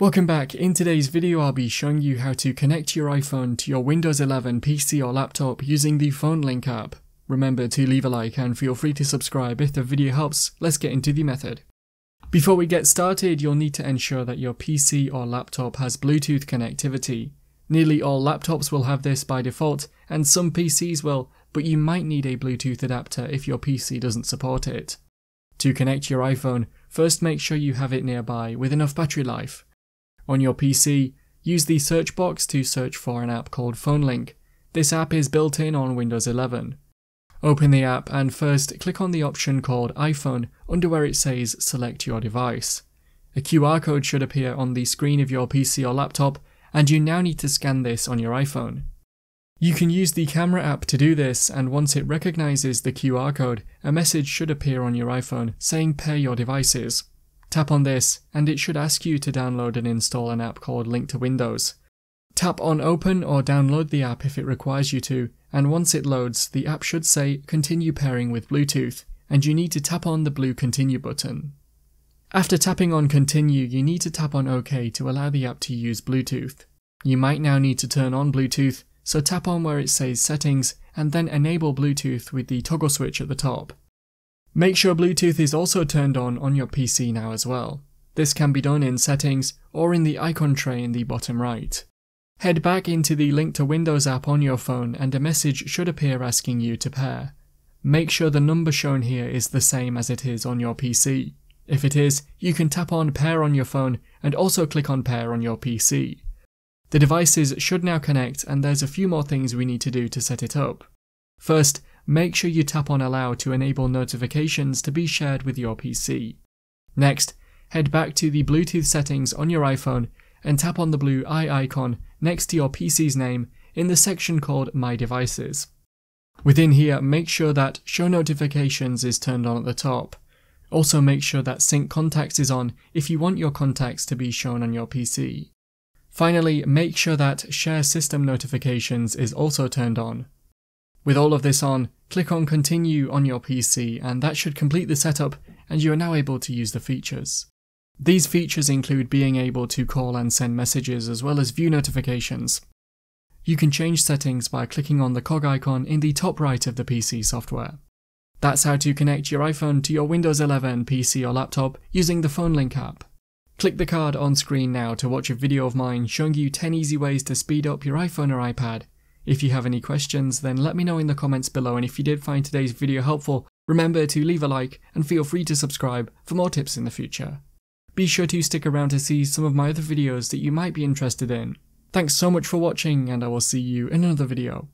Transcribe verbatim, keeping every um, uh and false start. Welcome back. In today's video I'll be showing you how to connect your iPhone to your Windows eleven P C or laptop using the Phone Link app. Remember to leave a like and feel free to subscribe if the video helps. Let's get into the method. Before we get started, you'll need to ensure that your P C or laptop has Bluetooth connectivity. Nearly all laptops will have this by default and some P Cs will, but you might need a Bluetooth adapter if your P C doesn't support it. To connect your iPhone, first make sure you have it nearby with enough battery life. On your P C, use the search box to search for an app called Phone Link. This app is built in on Windows eleven. Open the app and first click on the option called iPhone under where it says select your device. A Q R code should appear on the screen of your P C or laptop, and you now need to scan this on your iPhone. You can use the camera app to do this, and once it recognizes the Q R code, a message should appear on your iPhone saying pair your devices. Tap on this and it should ask you to download and install an app called Link to Windows. Tap on open or download the app if it requires you to, and once it loads the app should say continue pairing with Bluetooth, and you need to tap on the blue continue button. After tapping on continue you need to tap on OK to allow the app to use Bluetooth. You might now need to turn on Bluetooth, so tap on where it says settings and then enable Bluetooth with the toggle switch at the top. Make sure Bluetooth is also turned on on your P C now as well. This can be done in settings or in the icon tray in the bottom right. Head back into the Link to Windows app on your phone and a message should appear asking you to pair. Make sure the number shown here is the same as it is on your P C. If it is, you can tap on pair on your phone and also click on pair on your P C. The devices should now connect, and there's a few more things we need to do to set it up. First, make sure you tap on allow to enable notifications to be shared with your P C. Next, head back to the Bluetooth settings on your iPhone and tap on the blue eye icon next to your P C's name in the section called My Devices. Within here, make sure that Show Notifications is turned on at the top. Also make sure that Sync Contacts is on if you want your contacts to be shown on your P C. Finally, make sure that Share System Notifications is also turned on. With all of this on, click on continue on your P C and that should complete the setup, and you are now able to use the features. These features include being able to call and send messages as well as view notifications. You can change settings by clicking on the cog icon in the top right of the P C software. That's how to connect your iPhone to your Windows eleven P C or laptop using the Phone Link app. Click the card on screen now to watch a video of mine showing you ten easy ways to speed up your iPhone or iPad. If you have any questions, then let me know in the comments below, and if you did find today's video helpful, remember to leave a like and feel free to subscribe for more tips in the future. Be sure to stick around to see some of my other videos that you might be interested in. Thanks so much for watching, and I will see you in another video.